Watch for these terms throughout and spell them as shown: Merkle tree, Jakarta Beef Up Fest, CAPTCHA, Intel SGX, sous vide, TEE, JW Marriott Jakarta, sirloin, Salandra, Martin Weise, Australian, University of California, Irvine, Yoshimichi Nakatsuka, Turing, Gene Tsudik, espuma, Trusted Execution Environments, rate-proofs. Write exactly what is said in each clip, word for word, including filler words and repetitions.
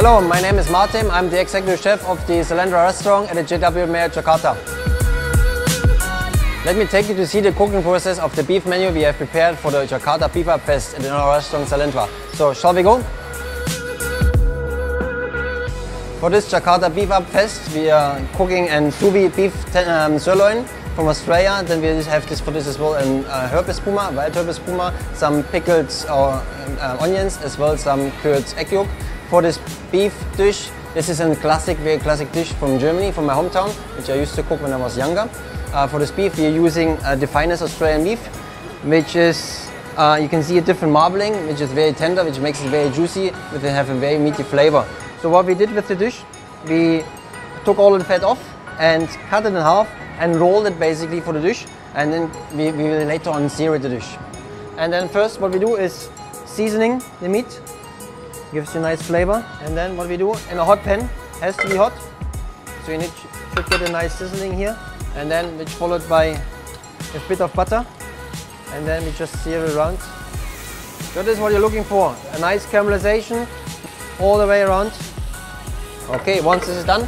Hello, my name is Martin. I'm the executive chef of the Salandra restaurant at the J W Marriott Jakarta. Let me take you to see the cooking process of the beef menu we have prepared for the Jakarta Beef Up Fest at our restaurant Salandra. So, shall we go? For this Jakarta Beef Up Fest, we are cooking and sous vide beef um, sirloin from Australia. Then we have this for this as well, and uh, herb espuma, white herb espuma, some pickled or uh, onions, as well some curd egg yolk. For this beef dish, this is a classic, very classic dish from Germany, from my hometown, which I used to cook when I was younger. Uh, for this beef, we are using uh, the finest Australian beef, which is, uh, you can see a different marbling, which is very tender, which makes it very juicy, but they have a very meaty flavor. So what we did with the dish, we took all the fat off and cut it in half and rolled it basically for the dish, and then we, we will later on sear the dish. And then first what we do is seasoning the meat, gives you a nice flavor, and then what we do in a hot pan, has to be hot, so you need, should get a nice sizzling here, and then it's followed by a bit of butter, and then we just sear it around. That is what you're looking for, a nice caramelization all the way around. Okay, once this is done,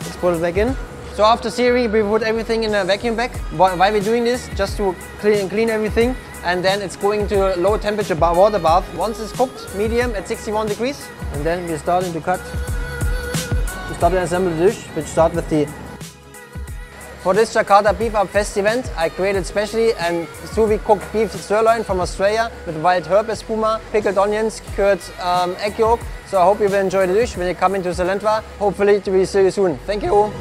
let's put it back in. So after searing, we put everything in a vacuum bag. Why we're doing this? Just to clean, clean everything, and then it's going to a low temperature water bath. Once it's cooked, medium at sixty-one degrees, and then we're starting to cut. We start to assemble the dish, which start with the. For this Jakarta Beef Up Fest event, I created specially and sous vide cooked beef sirloin from Australia with wild herb espuma, pickled onions, curd um, egg yolk. So I hope you will enjoy the dish when you come into Salandra. Hopefully, to be see you soon. Thank you.